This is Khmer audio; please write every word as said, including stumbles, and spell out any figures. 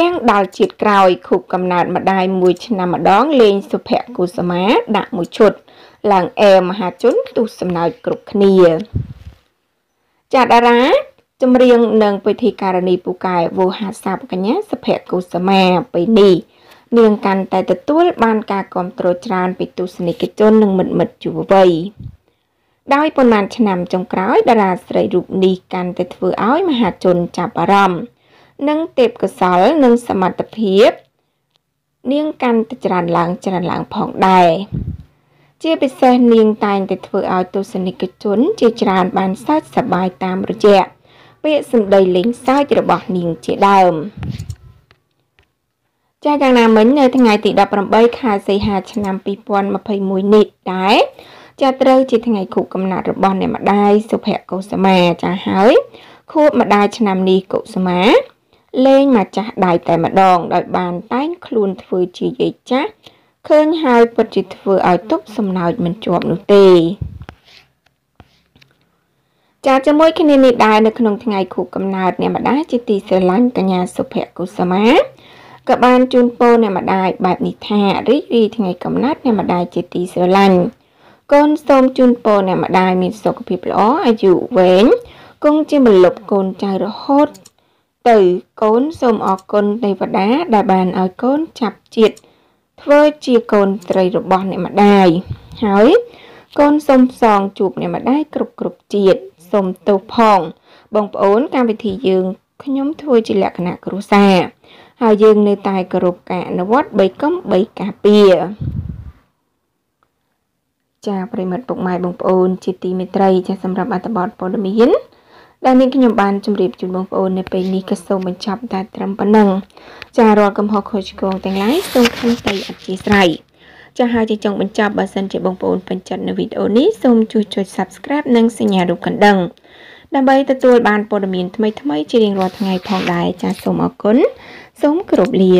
ទាំងដល់ជាតិក្រោយខូបកំណើតម្ដាយមួយឆ្នាំម្ដងលេងសុភៈគុសមាដាក់មួយឈុតឡើងអែមហាជនទុះសំណើចគ្រប់គ្នាចាតារាចម្រៀងនឹងពិធីការនីពូកែវោហាសាបកញ្ញាសុភៈគុសមាពេលនេះនាងកាន់តែទទួលបានការគ្រប់គ្រងច្រើនពីទស្សនិកជននិងមិត្តមិត្តយុវវ័យដោយប៉ុន្មានឆ្នាំចុងក្រោយតារាស្រីរូបនេះកាន់តែធ្វើឲ្យមហាជនចាប់អារម្មណ៍និងទេពកោសល្យនិងសមត្ថភាពនាងកាន់តែច្រើនឡើងច្រើនឡើងផងដែរជាពិសេសនាងតែងតែធ្វើឲ្យទស្សនិកជនជាច្រើនបានសើចសប្បាយតាមរយៈពាក្យសម្ដីលេងសើចរបស់នាងជាដើមចាយ៉ាងណាមិញនៅថ្ងៃទីដប់ប្រាំបីខែសីហាឆ្នាំពីរពាន់ម្ភៃមួយនេះដែរចាត្រូវជាថ្ងៃខួបកំណើតរបស់អ្នកម្ដាយសុភៈកុសុមាចាហើយខួបម្ដាយឆ្នាំនេះកុសុមាលេងមកចាស់ដៃតែម្ដងដោយបានតែងខ្លួនធ្វើជាយាយចាស់ឃើញហើយពិតជាធ្វើឲ្យទុកសំណោចមិនជាប់នោះទេចាជាមួយគ្នានេះដែរនៅក្នុងថ្ងៃខួបកំណើតអ្នកម្ដាយជាទីស្រឡាញ់កញ្ញាសុភៈកុសុមាក៏បានជូនពរអ្នកម្ដាយបែបនេះថារីករាយថ្ងៃកំណើតអ្នកម្ដាយជាទីស្រឡាញ់កូនសូមជូនពរអ្នកម្ដាយមានសុខភាពល្អអាយុវែងគង់ជាម្លប់កូនចៅរហូតទៅកូនសូមអរគុណទេវតាដែលបានឲ្យកូនចាប់ជាតិធ្វើជាកូនស្រីរបស់អ្នកម្ដាយហើយកូនសូមផ្សងជួបអ្នកម្ដាយគ្រប់គ្រប់ជាតិសូមទោសផងបងប្អូនកម្មវិធីយើងខ្ញុំធ្វើជាលក្ខណៈគ្រួសារហើយយើងនៅតែគោរពការអនុវត្ត៣កំ៣ការពារចាប្រិមិត្តពុកម៉ែបងប្អូនជាទីមេត្រីចាសម្រាប់អត្ថបទព័ត៌មានដែលនាងខ្ញុំបានជម្រាបជូនបងប្អូននៅពេលនេះក៏សូមបញ្ចប់តែត្រឹមប៉ុណ្ណឹងចារាល់កំហុសខុសឆ្គងទាំងឡាយសូមខន្តីអធិស្ឋានចាហើយជាចុងបញ្ចប់បើសិនជាបងប្អូនពេញចិត្តនៅវីដេអូនេះសូមជួយចុច Subscribe និងសញ្ញារូបកណ្ដឹងដើម្បីទទួលបានព័ត៌មានថ្មីៗជារៀងរាល់ថ្ងៃផងដែរចាសូមអរគុណសូមគោរពលា